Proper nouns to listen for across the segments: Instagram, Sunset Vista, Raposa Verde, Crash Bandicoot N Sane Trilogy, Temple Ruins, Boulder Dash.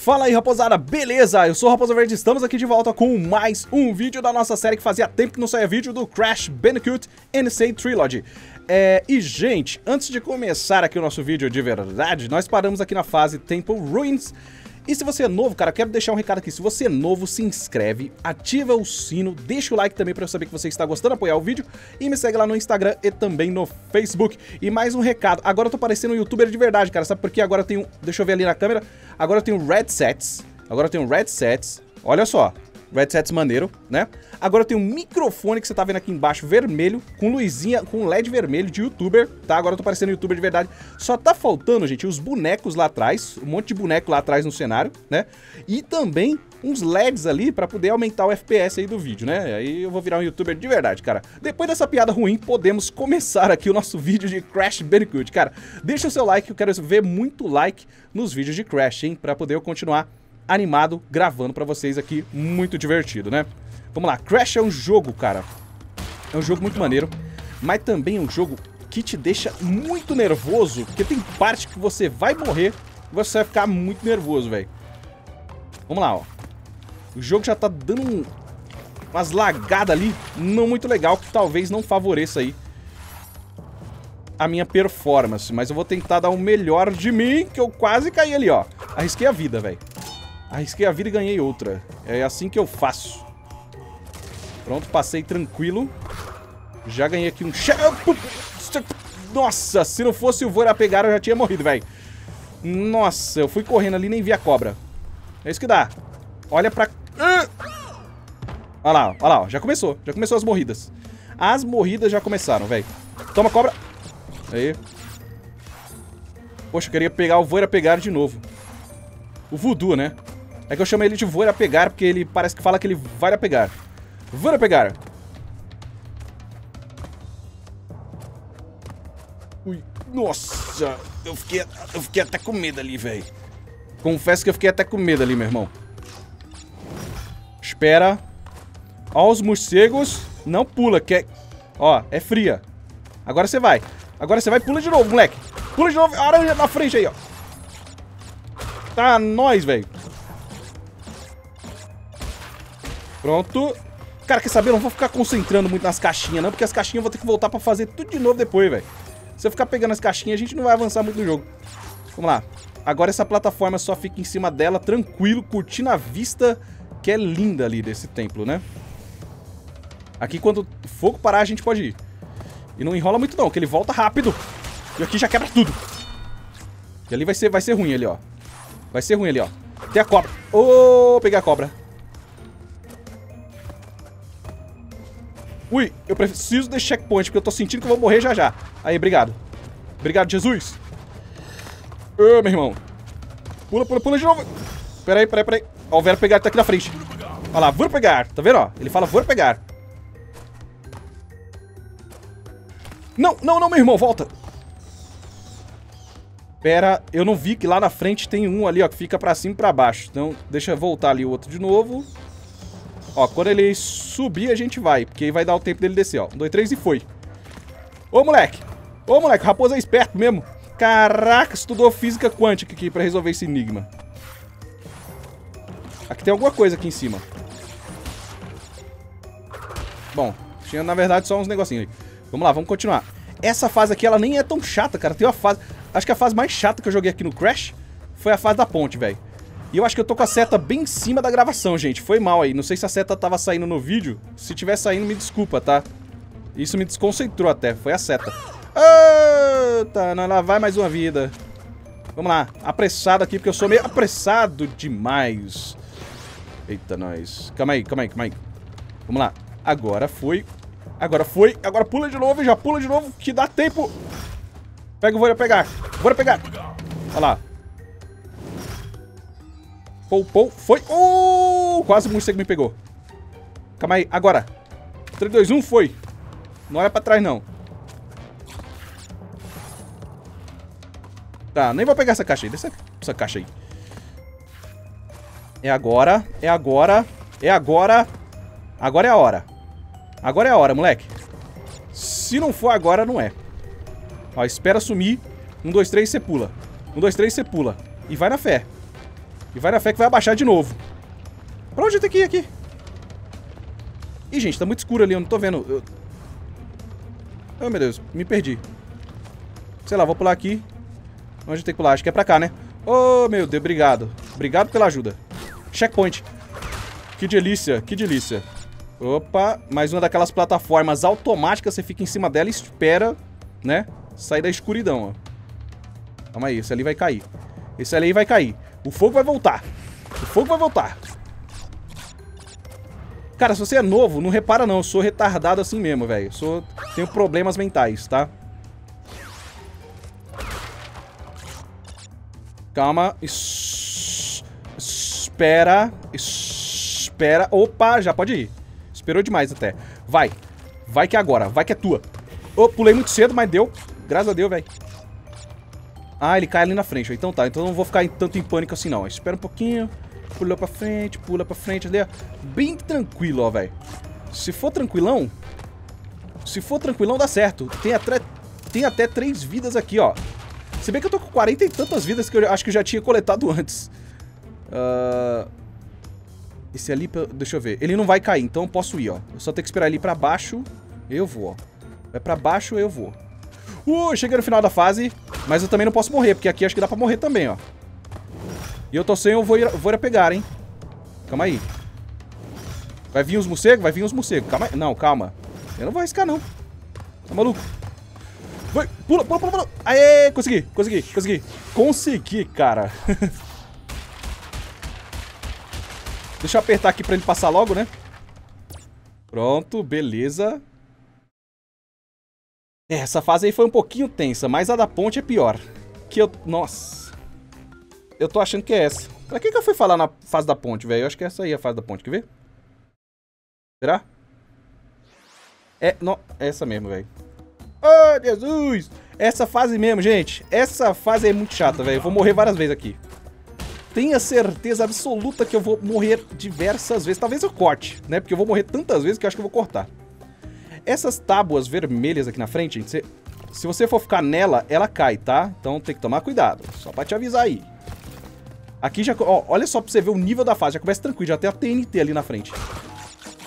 Fala aí, raposada, beleza? Eu sou o RaposaVerde, estamos aqui de volta com mais um vídeo da nossa série que fazia tempo que não saía vídeo, do Crash Bandicoot N Sane Trilogy. E, gente, antes de começar aqui o nosso vídeo de verdade, nós paramos aqui na fase Temple Ruins. E se você é novo, cara, eu quero deixar um recado aqui. Se você é novo, se inscreve, ativa o sino, deixa o like também pra eu saber que você está gostando, apoiar o vídeo. E me segue lá no Instagram e também no Facebook. E mais um recado, agora eu tô parecendo um youtuber de verdade, cara. Sabe por quê? Agora eu tenho, deixa eu ver ali na câmera. Agora eu tenho headsets, olha só, headsets maneiro, né? Agora eu tenho um microfone que você tá vendo aqui embaixo, vermelho, com luzinha, com LED vermelho de youtuber, tá? Agora eu tô parecendo youtuber de verdade. Só tá faltando, gente, os bonecos lá atrás, um monte de boneco lá atrás no cenário, né? E também uns LEDs ali pra poder aumentar o FPS aí do vídeo, né? Aí eu vou virar um youtuber de verdade, cara. Depois dessa piada ruim, podemos começar aqui o nosso vídeo de Crash Bandicoot, cara. Deixa o seu like, eu quero ver muito like nos vídeos de Crash, hein? Pra poder eu continuar animado, gravando pra vocês aqui, muito divertido, né? Vamos lá, Crash é um jogo, cara, é um jogo muito maneiro, mas também é um jogo que te deixa muito nervoso, porque tem parte que você vai morrer e você vai ficar muito nervoso, velho. Vamos lá, ó, o jogo já tá dando umas lagadas ali, não muito legal, que talvez não favoreça aí a minha performance, mas eu vou tentar dar o melhor de mim, que eu quase caí ali, ó, arrisquei a vida, velho. Arrisquei a vida e ganhei outra. É assim que eu faço. Pronto, passei tranquilo. Já ganhei aqui um... Nossa, se não fosse o Vora pegar, eu já tinha morrido, velho. Nossa, eu fui correndo ali e nem vi a cobra. É isso que dá. Olha pra... olha lá, ó. Já começou. Já começou as morridas. As morridas já começaram, velho. Toma, cobra. Aí. Poxa, eu queria pegar o Vora pegar de novo. O voodoo, né? É que eu chamo ele de Vora pegar, porque ele parece que fala que ele vai a pegar. Vora pegar! Ui, nossa! Eu fiquei até com medo ali, velho. Confesso que eu fiquei até com medo ali, meu irmão. Espera. Ó, os morcegos. Não pula, que é... Ó, é fria. Agora você vai. Agora você vai e pula de novo, moleque. Pula de novo. Aranha na frente aí, ó. Tá nóis, velho. Pronto. Cara, quer saber? Eu não vou ficar concentrando muito nas caixinhas, não. Porque as caixinhas eu vou ter que voltar pra fazer tudo de novo depois, velho. Se eu ficar pegando as caixinhas, a gente não vai avançar muito no jogo. Vamos lá. Agora essa plataforma só fica em cima dela, tranquilo, curtindo a vista, que é linda ali desse templo, né? Aqui, quando o fogo parar, a gente pode ir. E não enrola muito, não, porque ele volta rápido. E aqui já quebra tudo. E ali vai ser ruim ali, ó. Vai ser ruim ali, ó. Tem a cobra. Ô, peguei a cobra. Ui, eu preciso desse checkpoint, porque eu tô sentindo que eu vou morrer já já. Aí, obrigado. Obrigado, Jesus. Ô, meu irmão. Pula, pula, pula de novo. Peraí. Ó, o Vora pegar tá aqui na frente. Olha lá, Vora pegar. Tá vendo, ó? Ele fala Vora pegar. Não, meu irmão, volta. Pera, eu não vi que lá na frente tem um ali, ó, que fica pra cima e pra baixo. Então, deixa eu voltar ali o outro de novo. Ó, quando ele subir, a gente vai, porque aí vai dar o tempo dele descer, ó. 1, 2, 3 e foi. Ô, moleque! Ô, moleque, o raposo é esperto mesmo. Caraca, estudou física quântica aqui pra resolver esse enigma. Aqui tem alguma coisa aqui em cima. Bom, tinha, na verdade, só uns negocinhos aí. Vamos lá, vamos continuar. Essa fase aqui, ela nem é tão chata, cara. Tem uma fase... Acho que a fase mais chata que eu joguei aqui no Crash foi a fase da ponte, velho. E eu acho que eu tô com a seta bem em cima da gravação, gente. Foi mal aí. Não sei se a seta tava saindo no vídeo. Se tiver saindo, me desculpa, tá? Isso me desconcentrou até. Foi a seta. Eita, lá vai mais uma vida. Vamos lá. Apressado aqui, porque eu sou meio apressado demais. Eita, nós. Calma aí. Vamos lá. Agora foi. Agora pula de novo e já pula de novo, que dá tempo. Pega o Vora pegar. Vora pegar. Olha lá. Pou. Foi. Quase o morcego me pegou. Calma aí. Agora. 3, 2, 1. Foi. Não olha pra trás, não. Tá. Nem vou pegar essa caixa aí. Deixa essa caixa aí. É agora. Agora é a hora. Agora é a hora, moleque. Se não for agora, não é. Ó, espera sumir. 1, 2, 3, você pula. 1, 2, 3, você pula. E vai na fé. E vai na fé que vai abaixar de novo. Pra onde eu tenho que ir aqui? Ih, gente, tá muito escuro ali, eu não tô vendo. Oh, meu Deus, me perdi. Sei lá, vou pular aqui. Onde eu tenho que pular? Acho que é pra cá, né? Oh, meu Deus, obrigado. Obrigado pela ajuda. Checkpoint. Que delícia, que delícia. Opa, mais uma daquelas plataformas automáticas. Você fica em cima dela e espera, né? Sair da escuridão, ó. Calma aí, esse ali vai cair. Esse ali vai cair. O fogo vai voltar. O fogo vai voltar. Cara, se você é novo, não repara não. Eu sou retardado assim mesmo, velho. Tenho problemas mentais, tá? Calma. Espera. Espera. Opa, já pode ir. Esperou demais até. Vai. Vai que é agora. Vai que é tua. Oh, pulei muito cedo, mas deu. Graças a Deus, velho. Ah, ele cai ali na frente. Então tá. Então eu não vou ficar tanto em pânico assim, não. Espera um pouquinho. Pula pra frente ali, ó. Bem tranquilo, ó, velho. Se for tranquilão, dá certo. Tem até 3 vidas aqui, ó. Se bem que eu tô com 40 e tantas vidas que eu acho que eu já tinha coletado antes. Esse ali, deixa eu ver. Ele não vai cair, então eu posso ir, ó. Eu só tenho que esperar ele ir pra baixo. Eu vou, ó. Vai pra baixo, eu vou. Cheguei no final da fase. Mas eu também não posso morrer, porque aqui acho que dá pra morrer também, ó. E eu tô sem, eu vou ir a pegar, hein. Calma aí. Vai vir uns morcegos? Vai vir uns morcegos. Calma aí. Não, calma. Eu não vou arriscar, não. Tá maluco? Vai, pula, pula, pula, pula. Aê, consegui, consegui, consegui. Consegui, cara. Deixa eu apertar aqui pra ele passar logo, né? Pronto, beleza. É, essa fase aí foi um pouquinho tensa, mas a da ponte é pior. Que eu... Nossa. Eu tô achando que é essa. Pra que eu fui falar na fase da ponte, velho? Eu acho que essa aí é a fase da ponte, quer ver? Será? É, não, é essa mesmo, velho. Oh, Jesus! Essa fase mesmo, gente. Essa fase é muito chata, velho. Eu vou morrer várias vezes aqui. Tenha certeza absoluta que eu vou morrer diversas vezes. Talvez eu corte, né? Porque eu vou morrer tantas vezes que eu acho que eu vou cortar. Essas tábuas vermelhas aqui na frente, gente, se você for ficar nela, ela cai, tá? Então tem que tomar cuidado. Só pra te avisar aí. Aqui já... Ó, olha só pra você ver o nível da fase. Já começa tranquilo. Já tem a TNT ali na frente.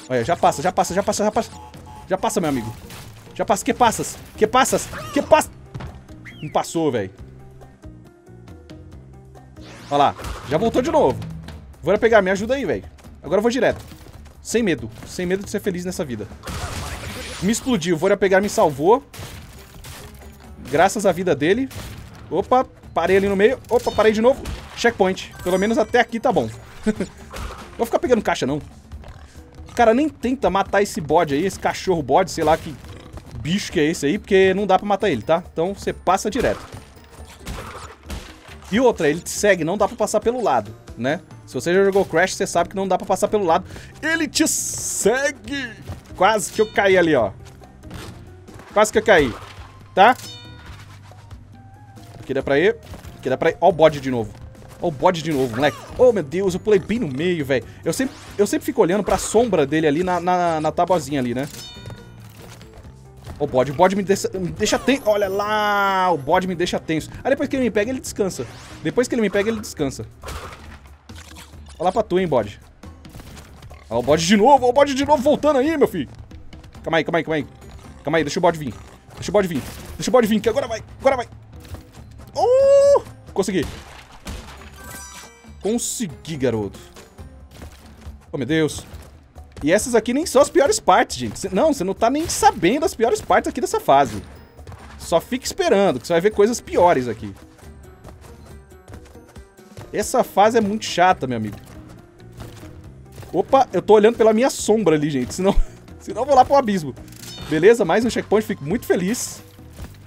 Olha, já passa, já passa, já passa, já passa. Já passa, meu amigo. Já passa. Que passas? Que passas? Que passa? Não passou, velho. Olha lá. Já voltou de novo. Vou pegar. Me ajuda aí, velho. Agora eu vou direto. Sem medo. Sem medo de ser feliz nessa vida. Me explodiu. Vou pegar. Me salvou. Graças à vida dele. Opa. Parei ali no meio. Opa, parei de novo. Checkpoint. Pelo menos até aqui tá bom. Vou ficar pegando caixa, não. Cara, nem tenta matar esse bode aí, esse cachorro bode, sei lá que bicho que é esse aí, porque não dá pra matar ele, tá? Então você passa direto. E outra, ele te segue, não dá pra passar pelo lado, né? Se você já jogou Crash, você sabe que não dá pra passar pelo lado. Ele te segue! Quase que eu caí ali, ó. Quase que eu caí, tá? Aqui dá pra ir. Aqui dá pra ir. Ó o bode de novo. Ó o bode de novo, moleque. Oh, meu Deus, eu pulei bem no meio, velho. Eu sempre fico olhando pra sombra dele ali na tabuazinha ali, né? Ó o bode. O bode me deixa tenso. Olha lá. O bode me deixa tenso. Aí depois que ele me pega, ele descansa. Depois que ele me pega, ele descansa. Olha lá pra tu, hein, bode. Ó o bode de novo. Ó o bode de novo voltando aí, meu filho. Calma aí, calma aí, calma aí. Calma aí, deixa o bode vir. Deixa o bode vir. Deixa o bode vir, que agora vai. Agora vai. Consegui. Consegui, garoto. Oh, meu Deus. E essas aqui nem são as piores partes, gente. Não, você não tá nem sabendo as piores partes aqui dessa fase. Só fica esperando, que você vai ver coisas piores aqui. Essa fase é muito chata, meu amigo. Opa, eu tô olhando pela minha sombra ali, gente. Senão eu vou lá pro abismo. Beleza, mais um checkpoint. Fico muito feliz.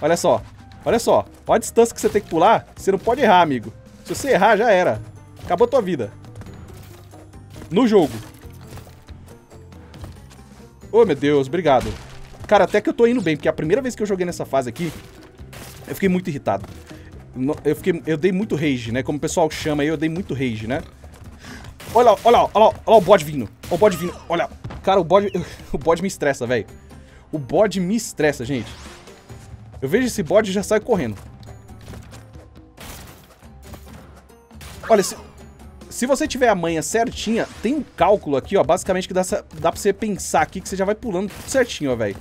Olha só. Olha só, olha a distância que você tem que pular. Você não pode errar, amigo. Se você errar, já era. Acabou a tua vida. No jogo. Oh, meu Deus, obrigado. Cara, até que eu tô indo bem, porque a primeira vez que eu joguei nessa fase aqui, eu fiquei muito irritado. Eu dei muito rage, né? Como o pessoal chama aí, eu dei muito rage, né? Olha lá, olha lá, olha lá, olha lá o bode vindo. Olha o bode vindo, olha. Cara, o bode me estressa, velho. O bode me estressa, gente. Eu vejo esse bode e já saio correndo. Olha, se, Se você tiver a manha certinha, tem um cálculo aqui, ó, basicamente que dá pra você pensar aqui que você já vai pulando tudo certinho, ó, velho.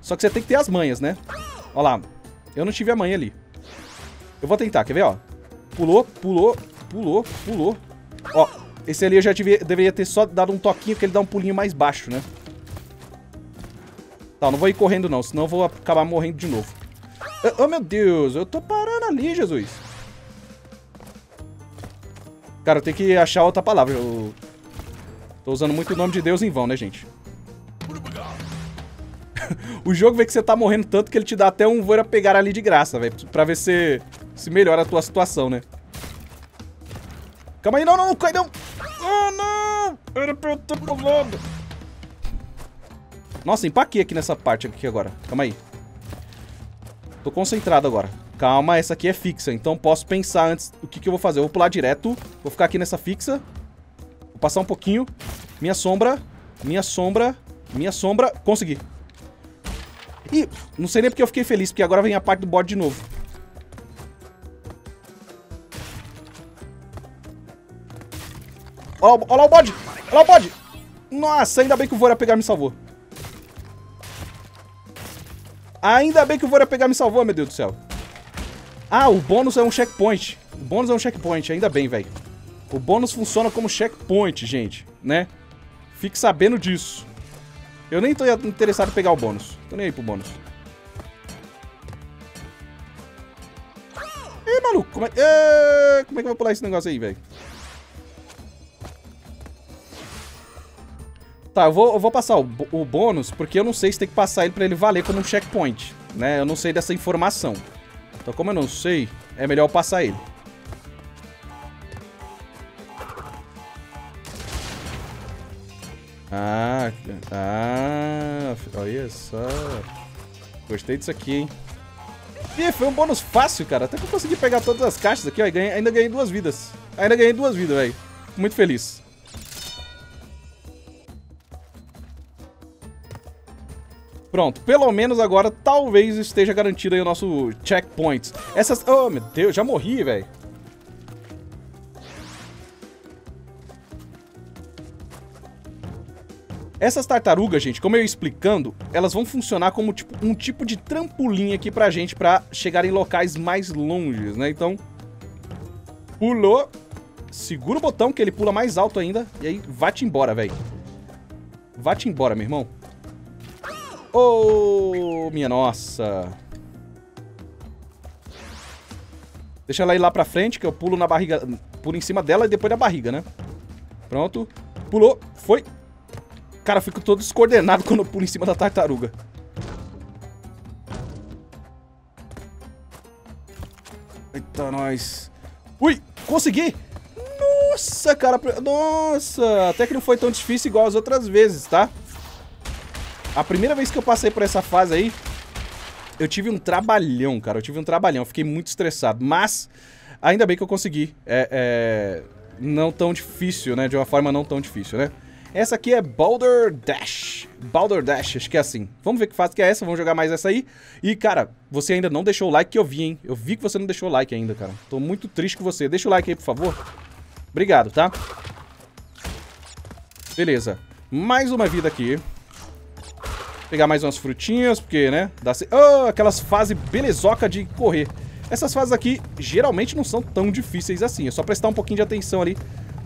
Só que você tem que ter as manhas, né? Ó lá, eu não tive a manha ali. Eu vou tentar, quer ver, ó? Pulou, pulou, pulou, pulou. Ó, esse ali eu já deveria ter só dado um toquinho, que ele dá um pulinho mais baixo, né? Tá, não vou ir correndo não, senão eu vou acabar morrendo de novo. Oh, meu Deus, eu tô parando ali, Jesus. Cara, eu tenho que achar outra palavra. Eu tô usando muito o nome de Deus em vão, né, gente? O jogo vê que você tá morrendo tanto que ele te dá até um voeira pegar ali de graça, velho. Pra ver se, melhora a tua situação, né? Calma aí, não, cai não. Oh, não! Era pra eu ter pulado. Nossa, empaquei aqui nessa parte aqui agora. Calma aí. Tô concentrado agora. Calma, essa aqui é fixa, então posso pensar antes o que eu vou fazer. Eu vou pular direto, vou ficar aqui nessa fixa. Vou passar um pouquinho. Minha sombra, minha sombra, minha sombra. Consegui. Ih, não sei nem porque eu fiquei feliz, porque agora vem a parte do board de novo. Olha lá o bode! Olha lá o bode! Nossa, ainda bem que o Vora Pegar me salvou. Ainda bem que o Vora Pegar me salvou, meu Deus do céu. Ah, o bônus é um checkpoint. O bônus é um checkpoint, ainda bem, velho. O bônus funciona como checkpoint, gente, né? Fique sabendo disso. Eu nem tô interessado em pegar o bônus. Tô nem aí pro bônus. Ê, maluco, como é que eu vou pular esse negócio aí, velho? Tá, eu vou passar o bônus, porque eu não sei se tem que passar ele pra ele valer como um checkpoint, né? Eu não sei dessa informação. Então, como eu não sei, é melhor eu passar ele. Olha só. Gostei disso aqui, hein? Ih, foi um bônus fácil, cara. Até que eu consegui pegar todas as caixas aqui, ó. E ainda ganhei 2 vidas. Ainda ganhei 2 vidas, velho. Muito feliz. Pronto, pelo menos agora talvez esteja garantido aí o nosso checkpoint. Essas... Oh, meu Deus, já morri, velho. Essas tartarugas, gente, como eu ia explicando, elas vão funcionar como tipo, um tipo de trampolim aqui pra gente pra chegar em locais mais longes, né? Então, pulou, segura o botão que ele pula mais alto ainda e aí vá-te embora, velho. Vá-te embora, meu irmão. Oh, minha nossa. Deixa ela ir lá pra frente, que eu pulo na barriga. Pulo em cima dela e depois na barriga, né? Pronto. Pulou. Foi. Cara, eu fico todo descoordenado quando eu pulo em cima da tartaruga. Eita, nós. Ui, consegui. Nossa, cara. Nossa. Até que não foi tão difícil igual as outras vezes, tá? A primeira vez que eu passei por essa fase aí, eu tive um trabalhão, cara. Eu tive um trabalhão, fiquei muito estressado. Mas, ainda bem que eu consegui. Não tão difícil, né? De uma forma não tão difícil, né? Essa aqui é Boulder Dash. Boulder Dash, acho que é assim. Vamos ver que fase que é essa, vamos jogar mais essa aí. E, cara, você ainda não deixou o like que eu vi, hein? Eu vi que você não deixou o like ainda, cara. Tô muito triste com você. Deixa o like aí, por favor. Obrigado, tá? Beleza. Mais uma vida aqui. Pegar mais umas frutinhas, porque, né? Dá se... Oh, aquelas fases belezoca de correr. Essas fases aqui, geralmente, não são tão difíceis assim. É só prestar um pouquinho de atenção ali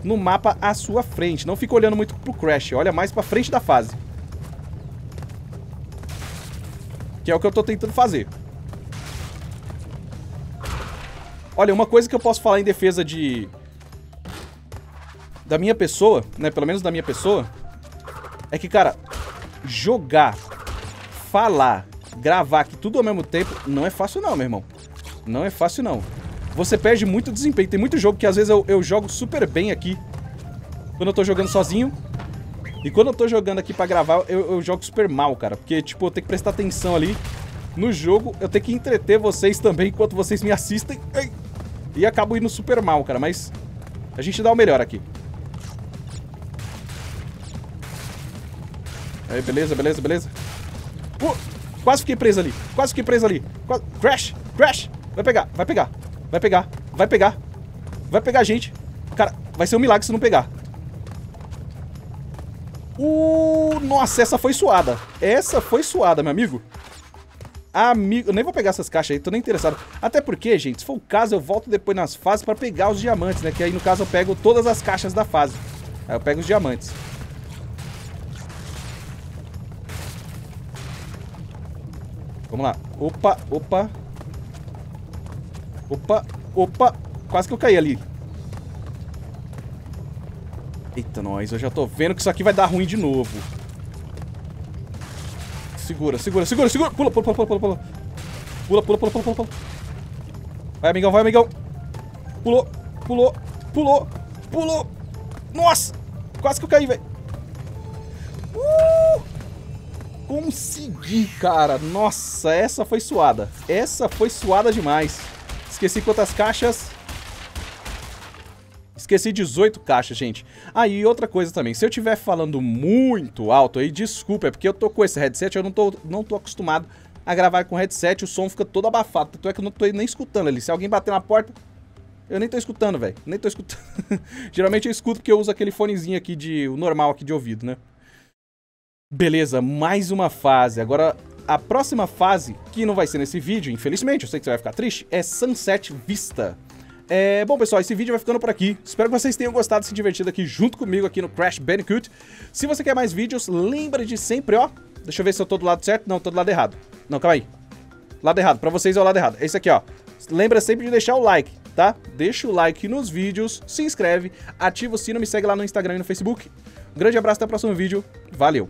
no mapa à sua frente. Não fica olhando muito pro Crash. Olha mais pra frente da fase. Que é o que eu tô tentando fazer. Olha, uma coisa que eu posso falar em defesa de... da minha pessoa, né? Pelo menos da minha pessoa. É que, cara... jogar, falar, gravar aqui tudo ao mesmo tempo não é fácil não, meu irmão. Não é fácil não. Você perde muito desempenho. Tem muito jogo que às vezes eu jogo super bem aqui quando eu tô jogando sozinho. E quando eu tô jogando aqui pra gravar, eu jogo super mal, cara. Porque, tipo, eu tenho que prestar atenção ali no jogo. Eu tenho que entreter vocês também enquanto vocês me assistem. E acabo indo super mal, cara. Mas a gente dá o melhor aqui. Aí, beleza, beleza, beleza. Quase fiquei preso ali. Quase fiquei preso ali. Crash, Crash. Vai pegar, vai pegar. Vai pegar, vai pegar. Vai pegar a gente. Cara, Vai ser um milagre se não pegar. Nossa, essa foi suada. Essa foi suada, meu amigo. Amigo, eu nem vou pegar essas caixas aí, tô nem interessado. Até porque, gente, se for o caso, eu volto depois nas fases pra pegar os diamantes, né? Que aí, no caso, eu pego todas as caixas da fase. Aí eu pego os diamantes. Vamos lá. Opa, opa. Opa, opa. Quase que eu caí ali. Eita, nós. Eu já tô vendo que isso aqui vai dar ruim de novo. Segura, segura, segura, segura. Pula, pula, pula, pula, pula. Pula, pula, pula, pula, pula. Vai, amigão, vai, amigão. Pulou, pulou, pulou, pulou. Nossa! Quase que eu caí, velho. Consegui, cara. Nossa, essa foi suada. Essa foi suada demais. Esqueci quantas caixas. Esqueci 18 caixas, gente. Aí, e outra coisa também. Se eu estiver falando muito alto aí, desculpa, é porque eu tô com esse headset, eu não tô acostumado a gravar com headset, o som fica todo abafado. Tanto é que eu não tô nem escutando ali. Se alguém bater na porta, eu nem tô escutando, velho. Nem tô escutando. Geralmente eu escuto porque eu uso aquele fonezinho aqui de... o normal aqui de ouvido, né? Beleza, mais uma fase. Agora, a próxima fase, que não vai ser nesse vídeo, infelizmente, eu sei que você vai ficar triste, é Sunset Vista. É, bom, pessoal, esse vídeo vai ficando por aqui. Espero que vocês tenham gostado, se divertido aqui junto comigo aqui no Crash Bandicoot. Se você quer mais vídeos, lembra de sempre, ó. Deixa eu ver se eu tô do lado certo. Não, tô do lado errado. Não, calma aí. Lado errado, pra vocês é o lado errado. É isso aqui, ó. Lembra sempre de deixar o like, tá? Deixa o like nos vídeos, se inscreve, ativa o sino, me segue lá no Instagram e no Facebook. Um grande abraço, até o próximo vídeo. Valeu!